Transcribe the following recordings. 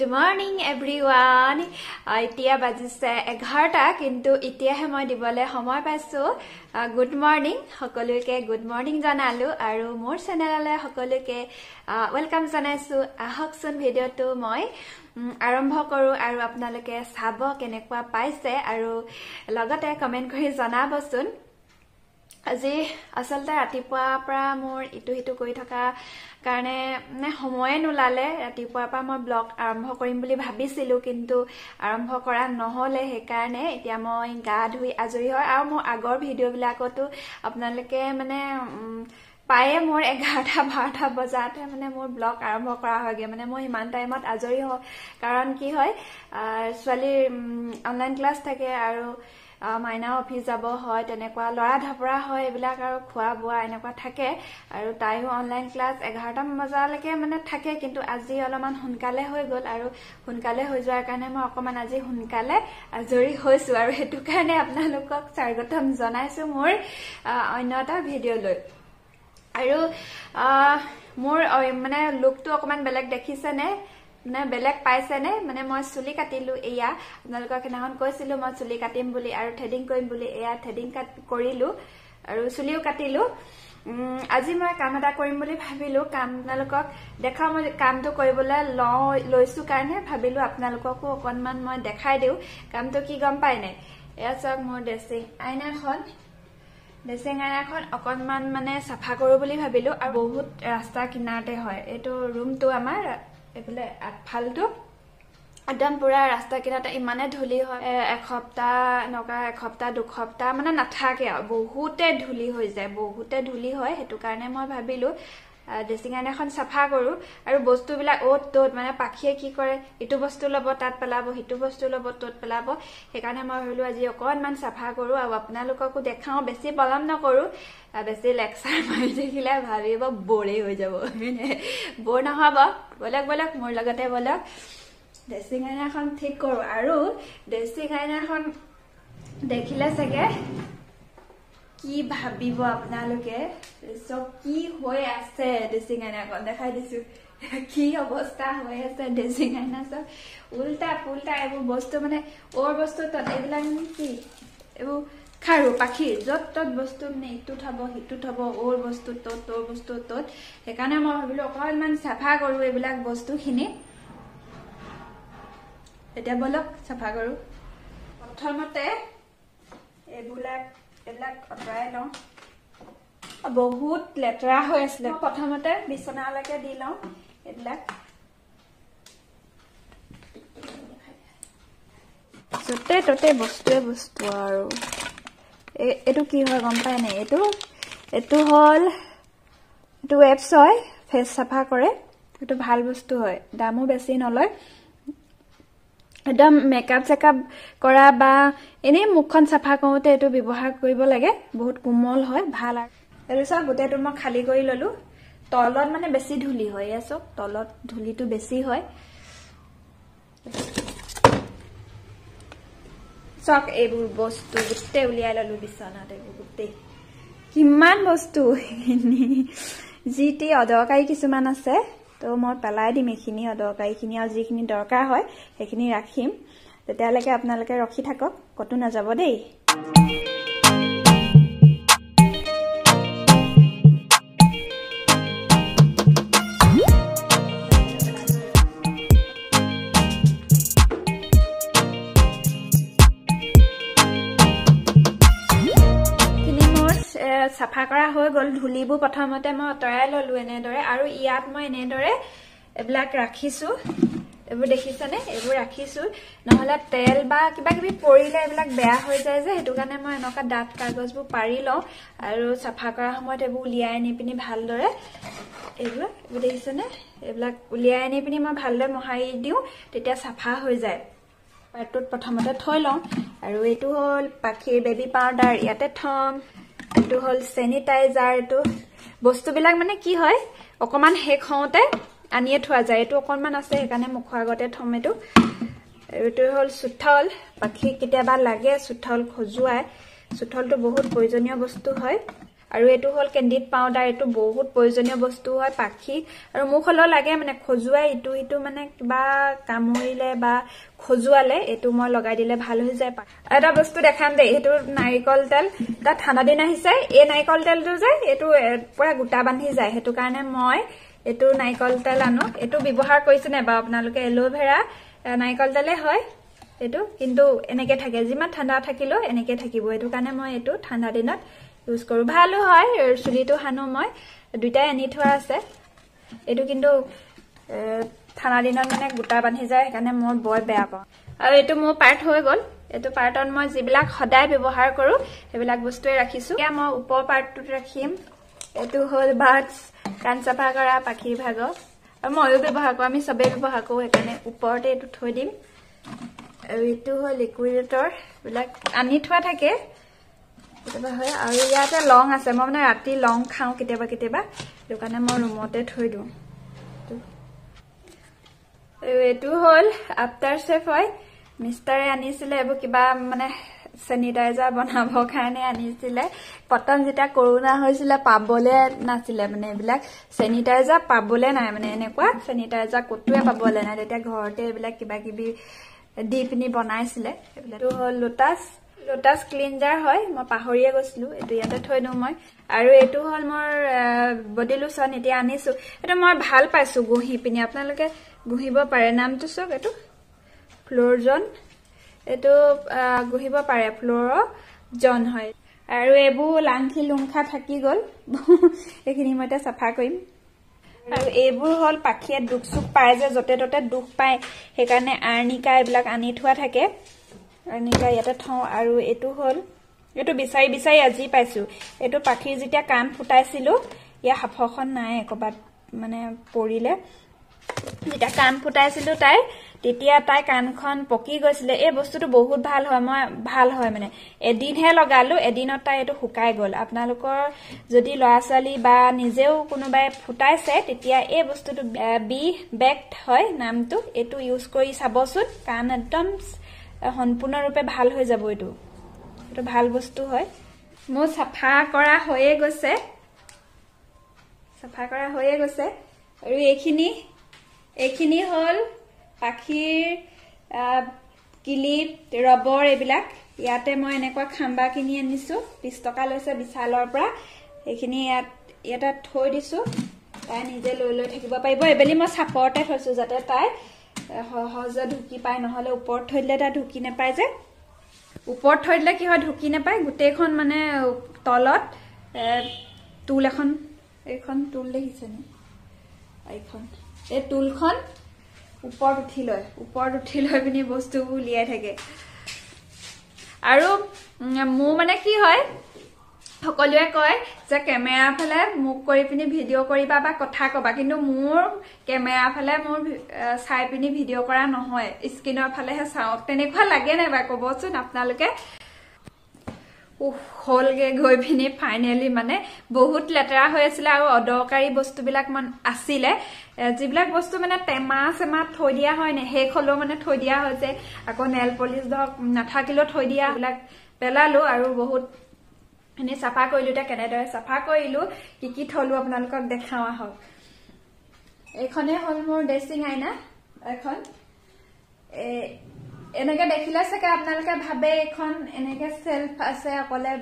Good morning everyone. इतिया बाजिसे 11टा किन्तु इतियाहे मैं दिबले समय पाइसो। गुड मर्निंग सकलोके, गुड मर्निंग जानालो आरो मोर चैनलले सकलोके वेलकाम जानाइसो। आहकसन भिडिओतो मैं आरंभ करू आरो आपनालोके साब केनेकुवा पाइसे आरो लगते कमेन्ट करि जानाबसुन। আজি আসলতে ৰাতিপুৱাৰ পৰা মোৰ ইটো হিটো কৰি থকা কাৰণে সময়ে নোলালে। ৰাতিপুৱাৰ পৰা মই ব্লগ আৰম্ভ কৰিম বুলি ভাবিছিলো কিন্তু আৰম্ভ কৰা নহলে, সেইকাৰণে এতিয়া মই গা ধুই আজৰি হয় আৰু মোৰ আগৰ ভিডিঅ' বিলাকতো আপোনালোকে মানে পায়ে মোৰ 11টা 12টা বজাতে মানে মোৰ ব্লগ আৰম্ভ কৰা হয়গে। মানে মই ইমান টাইমত আজৰি হয় কাৰণ কি হয়, ছোৱালীৰ অনলাইন ক্লাছ থাকে আৰু माइना अफिस जब है तेनेकुआ लड़ा धपरा है एबिलाक खुआ बुआ एनेकुआ थाके आरो तायो अनलाइन क्लास 11टा बजालेके माने थाके। किन्तु आजि अलमान हुनकाले हो गल आरो हुनकाले हो जोৱাৰ কাৰণে মই অকমান আজি हुनकाले আজৰি হৈছো আৰু হেতু কাৰণে আপোনালোকক স্বাগতম জনাইছো মোৰ অন্যটা ভিডিঅ' লৈ। আৰু মোৰ মানে লুকটো অকমান বেলেগ দেখিছে নে ना बेलेग पाइसे ने माने मैं चुली काटिलु। एया अपना कैसी मैं चुली काटिम थ्रेडिंग थ्रेडिंग चुलिओ काटिलु। আজি मैं काम এটা কৰিম বুলি ভাবিলো, কাম আপোনালোকক দেখা মই কামটো কৰিবলৈ লৈছো কাৰণে ভাবিলো আপোনালোককো অকনমান মই দেখাই দিও কামটো কি গম পায় নাই। এয়া চক মোৰ ড্ৰেছিং আইনাখন, ড্ৰেছিং আইনাখন অকনমান মানে চাফা কৰো বুলি ভাবিলো। আৰু বহুত ৰাস্তা কিনাৰতে হয় এটো ৰুমটো আমাৰ एफाले आगफालतो एकदम पूरा रास्ता किनारते इमाने धूलि हय। एक सप्ताह नका एक सप्ताह दु सप्ताह माने नाथाके बहुते धूलि हो जाए, बहुते धूलि हय। हेतु कारणे मैं भाबिलो ड्रेसिंग आइना खान सफा करूँ और बस्तुबिला ओत तोत माने पाखिये कि करे इटु बस्तु लब तात पेलाब, हिटु बस्तु लब तत पेलाब। हेकाने मैं भाबिलो आज अकनमान सफा करूँ और आपनालोकको देखाओ। बेसी बलम नकरूँ, बेसी लेक्सार मारि दिले भाबिब बोरे हो जाब, बोर नहब। बोलक बोलक मोर लगते बोलक ड्रेसिंग आइना खान ठीक करूँ। और ड्रेसिंग आइना खान देखिले सगे कि भाबिब आपनालोके सब कि होय आसे। ड्रेसिंग आइना को देखाइ दिसु कि अवस्था होय आसे। ड्रेसिंग आइना सब उल्टा पुल्टा एबो वस्तु माने और वस्तु तत एबिला कि एबो खारू पाखी जत तत वस्तु ने इटु थब और वस्तु तत तोर वस्तु तत। हेकाने मैं भाबिलो अकनमान सफा करू एबिला वस्तु खिनि। एटा बोलक सफा करू। प्रथमते एबुला बहुत लेतरा हो आसले। प्रथमते बिछनालके दि लौ एबिलाक जते तते बस्तुए बस्तु। आरो एटु कि हो गम पाए ना, एटु एटु हल एटु एप्स हय, फेस सफा करे। एटु ভাল বস্তু হয়, দামও বেছি নলয়। एकदम मेकअप सेकअप करा बा एने मुखन सफा करते व्यवहार कर लगे, बहुत कोमल है भल। सब गोटे मैं खाली कर ललो। तलत माने बेसि धूलि है, सब तलत धूलि तो बेसि है। सब ये बस्तु गोटे उलिया ललो विचनाते, गोटे किमान बस्तु जी टी अदरकारी किसुमान आछे तो मैं पेलाय दिम। एखिनि अदरकारी खिनि आरो जिखिनि दरकार हय एखिनि राखिम। तेतियालेके आपनालोके रखि थाকক, कतो नाजाब देई। सफा करा हो गल, धुलिबो प्रथमते मैं अतराय ललो एनेदरे। आरो इयात मैं एनेदरे एबिलाक राखिसु, एबो देखिसने एबो राखिसु। নহला तेल बा किबा किबि परिले एबिलाक बेया हो जाय जे, हेतु कारणे मैं एनका दात कागजबो पारि लौ। आरो सफा करा समयत एबो उलियाय नि पिनि भालदरे एबो एबो देखिसने एबिलाक उलियाय नि पिनि मैं भालदरे मोहाई दिउ, तेतिया सफा हो जाय। পাৰটোত প্ৰথমতে থৈ লওঁ। আৰু এটো হল পাখিৰ বেবি পাউডাৰ, ইয়াতে থম। एटू हल सैनिटाइजार। एटू बस्तुबिलाक माने कि हय अकमान हेक होते आनिए थुआ जाय। एटू अकमान आसे हेकाने मुख आगते थम। एटू एटू हल सुथल, पाखी केतियाबा लागे सुथल खजुआय। सुथल तो बहुत प्रयोजनीय बस्तु हय। আৰু এটো হল কেন্ডিড পাউডার এটো বহুত প্ৰয়োজনীয় বস্তু হয় পাখি আৰু মুখল লাগে মানে খজুৱাই ইটো ইটো মানে কিবা কামৰিলে বা খজুৱালে এটো মই লগাই দিলে ভাল হৈ যায় এটা বস্তু দেখাম দে এটো নাৰিকল তেল তা ঠাণ্ডা দিন আহিছে এই নাৰিকল তেলটো যে এটো পুৰা গুটা বান্ধি যায় হেতু কাৰণে মই এটো নাৰিকল তেল আনো এটো ব্যৱহাৰ কৰিছে না বা আপোনালোকে এলোভেৰা নাৰিকল তেলে হয় এটো কিন্তু এনেকে থাকে যিমান ঠাণ্ডা থাকিলো এনেকে থাকিব এটো কাৰণে মই এটো ঠাণ্ডা দিনত यूज करू भालो है चुली तो हानो मैं दुटा एनी थोड़ा यू कि ठाना दिन मैं गोटा बांधी जाए मैं बहुत बेया पाँव यू मोर पार्ट हो गल यू पार्ट मैं जीवन सदा व्यवहार करूँ सब बस्तुए राखी मैं ऊपर पार्ट राखीम यू हल बार्डस कान चफा करा पाखी भाग मयो व्यवहार करूँ सब व्यवहार करूँ ऊपरते थोड़ी हल लिकुइडेटर आनी थोड़ा थके इते लंग आसे मैं मैं राति लंग खाओ केतियाबा मैं रूमते थई दूं एतु हल आफ्टर शेफ है मिस्टारे आनिছিলে एबो किबा माने सैनिटाइजार बनाबो कारणे आनिছিলে पतन जेटा कोरोना होइছিলে पाबले नाছিলে माने एबिलाक सैनिटाइजार पाबले नाय माने एनेकुआ सैनिटाइजार कतुए पाबले नाय तेटा घरते एबिलाक किबा किबि दीपनि बनाइছিলে एबिलाक तो हल लोटास क्लिनजार है मैं पाहरिये गलो इते थी दूँ मैं और यू हल मोर बडी लोशन इतना आनी मैं भल पासी गुहि पिने अपने गुहिब पे नाम तो चौक यू फ्लोरजन यू गुहिब पे फ्लोर जन है और यूर लांखी लुंखा थी गल ये मैं चफा करम और यूर हल पाखिए दुख चुख पाए जते तते दुख पाए सैकने आर्निका ये आनी थोड़ा थके निका इते थो और यू हल यू विचार विचार आज पासी यू पाखी जैसे कान फुटा हाफख नाए कबाद मानने पड़े जैसे कान फुटा तैर तैया तैर कान पकी गई यह बस्तु तो बहुत भल है मैं भल है मानने एदिन हे लगालो एदिन तैर यू शुकाय गल आपलोर जो ला छाली निजे क्या फुटा यह बस्तु तो बी बेक्ट है नाम तो यू यूज कर सबसुन कान एकदम सम्पूर्ण रूपे भल हो जाए तो भल बस्तु है मोर सफा करा होए गसे और ये हल पाखिर किलिप रबर एबिलाक इते मैं एनेकुआ खाम्बा किनि आनिसो 20 टका लैसे विशालर पर ये इतना थई दिसो ताई निजे लई लई थाकिब पारिब एबेली मैं सापरते थैसो जाते ताई सहजे ढुकी पाए ना ऊपर थी दिले ढुकी नपाय जे ऊपर थी दिले कि ढुकी नपाय गोटे मानने तलत टूल एखन टूल देखिसे टूल ऊपर उठि लय पिने बस्तु उलियाय थाके आरो मो माने कि हय सकलोवे कय जे केमेरा फले मुख करि पिनि भिडिओ करिबा बा कथा कबा किन्तु मोर केमेरा फले मोर साइ पिनि भिडिओ करा नहय स्क्रिनर फले हे साउ तेनेखा लागे नै बा कबसुन आपनालके हलगे गय पिनि फाइनली माने बहुत लेतरा होयसिल आरो अदरकारी वस्तु बिलाक मान आसिले जिबिलाक वस्तु माने टेमा सेमा थय दिया होय नै हे खलो माने थय दिया होय जे आको नेल पॉलिश धक नाथाकिलो थय दिया बिलाक पेलालो आरो बहुत एने सफा करूँ के सफा करूँ कि थलो अपना देखा हक ये हल मोर ड्रेसिंग आईना एने देखिले सके अपना भावे एने सेल्फ आसे अकले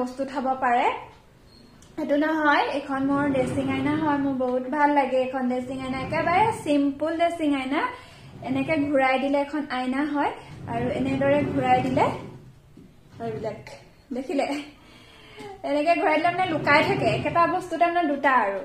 बस्तु थब पारे यू ना मोर ड्रेसिंग आईना है मोर बहुत भल लगे ड्रेसिंग आईना एक सिम्पल ड्रेसिंग आईना एने घूराय दिले आईना है और एने घूराय दिले देखिले एनेके घुराई दिले माने लुकाय थाके एकेटा बस्तुटा माने दुटा आरो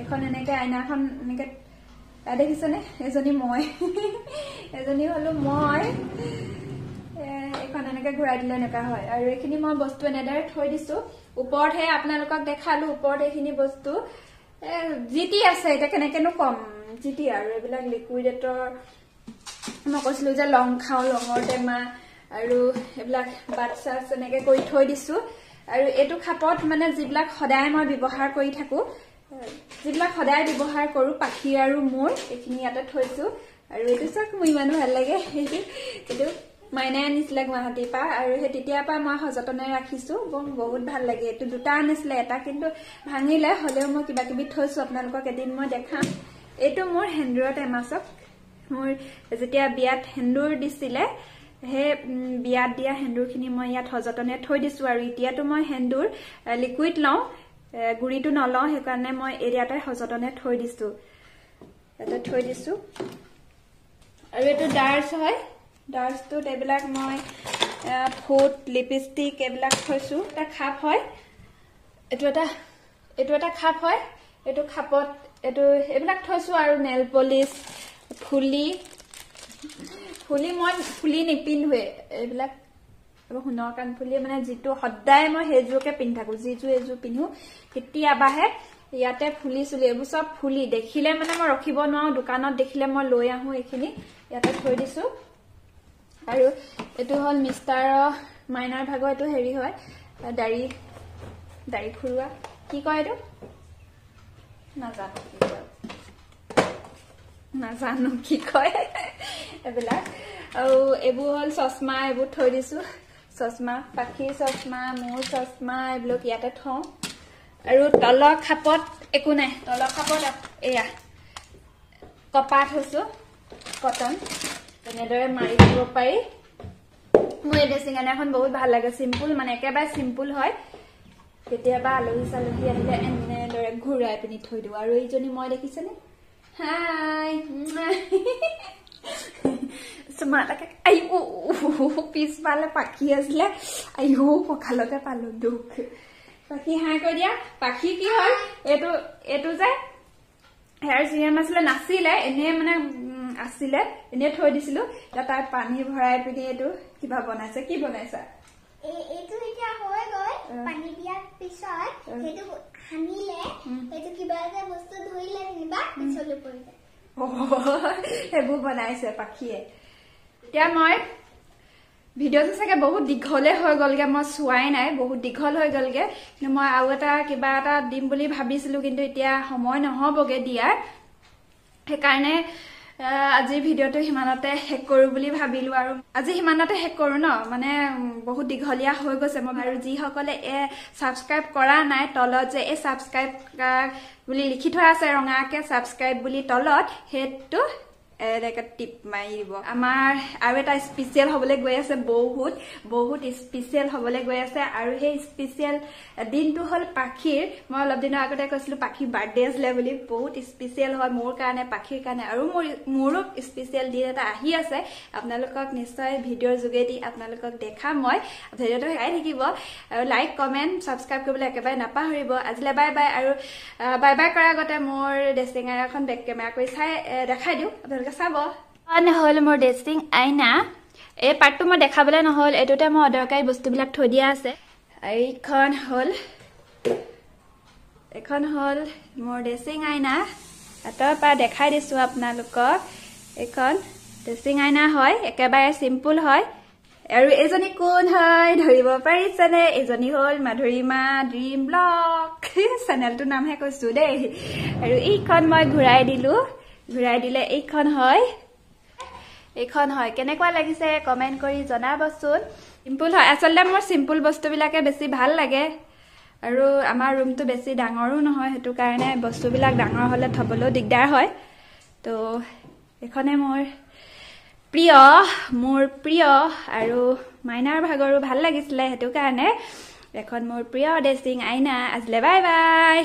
एखन एनेके आइनाखन एनेके देखिसने एजनी মই एजनी হলো মই एखन एनेके घुराई दिले नका হয় আৰু এখিনি মই বস্তু এনেদৰে থৈ দিছো ওপৰত হে আপোনালোকক দেখালো ওপৰত এখিনি বস্তু জিটি আছে এটা কেনেকেনো কম জিটি আৰু এবিলাক লিকুইডেটৰ মই কৈছিলো যে লং খাও লঙৰ টেমা আৰু এবিলাক বাচ্চা এনেকে কৰি থৈ দিছো और यू खपत मानने जीवन सदा मैं व्यवहार करवहार करूँ पाखी और मोर ये थोड़ा और यू चक मोर इन भल लगे माइनाय आनिছিলে গুৱাহাটীৰ পৰা আৰু হে তেতিয়াৰ পৰা মই হজতনে ৰাখিছো বম বহুত ভাল লাগে এটো দুটা আনিছিলে এটা কিন্তু ভাঙিলে হলেও মই কিবা কিবি থৈছো আপোনালোকক এদিন মই দেখাম এটো মোৰ হেন্দুৰ টেমাছক মোৰ যেতিয়া বিয়াত হেন্দুৰ দিছিলে হে বিয়াত দিয়া হেন্দুৰখিনি মই ইয়াত হজতনে থৈ দিছো আৰু এতিয়াটো মই হেন্দুৰ লিকুইড লওঁ গুৰিটো নলওঁ হে কাৰণে মই এৰিয়াতে হজতনে থৈ দিছো এটা থৈ দিছো আৰু এটো ডাৰ্ছ হয় डार्स तो टेबलाक मैं फूट लिपस्टिक एबलाक थैसु ता खाप होय एटु एटा खाप होय एटु खापत एटु एबलाक थैसु आरो नेल पॉलिश फुली फुली मन फुली नि पिनवे एबलाक अब हुना कान फुली माने जितु हद्दाय म हेजुके पिनथाकु जिजु हेजु पिनु केतियाबा हे याते फुली सुली एबु सब फुली देखिले माने म रखिबो नआ दुकानत देखिले म लय आहु एखिनि याते थৈ दिसु আৰু এটো হল মিস্টার মাইনাৰ ভাগৰ এটো হেৰি হয় দাড়ি ফুৰুৱা কি কয় এটো নাজানো কি কয় এবলা আৰু এবু হল চশমা এবু থৈ দিছো চশমা পাখি চশমা মোৰ চশমা এবলো ইয়াতে থওঁ আৰু তল খাপত একো নাই তল খাপত এয়া কপাত হইছো কটন नेदरे मारि दिबो पाई मय ड्रेसिंग आनाखन बहुत ভাল লাগে सिम्पल माने एकेबारे सिम्पल হয় কেতিয়াবা আলহী সালহী আহিলে এনেদৰে ঘুৰাই পিনি থৈ দিও আৰু এইজনী মই দেখিছনে হাই সমাটাকে আইও পিছ वाला পাখি আসলে আইও পকালতে পালো দুখ পাখি হাই কৈ দিয়া পাখি কি হয় এটো এটো যে হেয়ার সিরাম আসলে নাছিলে এনে মানে आसिले एने थৈ दिसिलु ता पानी भराय पिने एतु किबा बनायसा की बनायसा ए एतु इटा होय गय पानी दिया पिसय एतु हानिले एतु किबा जे वस्तु धोइले निबा पिसले पइले ओ एबु बनायसे पाखिए त्या मय भिडियो सके बहुत दिघले होय गलगे म सुवाय नाय बहुत दिघल होय गलगे म आउटा किबा ता दिम बुली भाबिसिलु किन्तु इटा समय नहबगे दिया हे कारणे আজি ভিডিওটো হিমানতে হেক কৰো বুলি ভাবিলো আৰু আজি হিমানতে হেক কৰো ন মানে বহুত দিঘলিয়া হৈ গৈছে মই আৰু যি হকলে এ সাবস্ক্রাইব কৰা নাই তলত যে এ সাবস্ক্রাইব বুলি লিখি থোৱা আছে ৰঙাকে সাবস্ক্রাইব বুলি তলত হেতটো এটাকে টিপ মাৰি দিব আমাৰ আৰু এটা স্পেশাল হবলৈ গৈ আছে বহুত বহুত স্পেশাল হবলৈ গৈ আছে আৰু হে স্পেশাল দিনটো হল পাখিৰ মই অলপ দিনৰ আগতে কৈছিল পাখি বাৰ্থডে আছিলে বুলি বহুত স্পেশাল হয় মোৰ কাৰণে পাখিৰ কাৰণে আৰু মোৰ স্পেশাল দিন এটা আহি আছে আপোনালোকক নিশ্চয় ভিডিওৰ যোগেদি আপোনালোকক দেখাম মই ভিডিওটো চাই থাকিব আৰু লাইক কমেন্ট সাবস্ক্রাইব কৰিবলৈ একেবাৰে নাপাহৰিব আজিলে বাই বাই আৰু বাই বাই কৰাৰ আগতে মোৰ ড্ৰেছিংখন বেক কেমেৰা কৰি চাই দেখাই দিও नहल मोर ड्रेसिंग आईना ए पार्ट तो मैं देखा नहल एटोते मैं अदरकारी बस्तुबिल थी दिया हल मोर ड्रेसिंग आईना हाथ देखा दीस अपना ड्रेसिंग आईना है एकेबारे सिम्पल है और एजनी कौन है धरिब पारिछने एजनी हल माधुरीमा ड्रीम ब्लॉग चैनल तो नाम है कैसो दे और इखन मैं घुराई दिलू घुराई दिले एक खन है केने क्या लगे कमेंट करी जनाबसुन सिम्पल है असलते मोर सिम्पल बस्तुबिलाके बेसी भाल लगे और आमार रूम तो बेसी डांगरो नहय हेतु कारणे बस्तुबिलाक डांगर हले थबलो दिगदार है तो एखने मोर प्रिय और माइनार भागरो भाल लागिसले हेतु कारणे एखन मोर प्रिय ड्रेसिंग आईना आजले बाय बाय।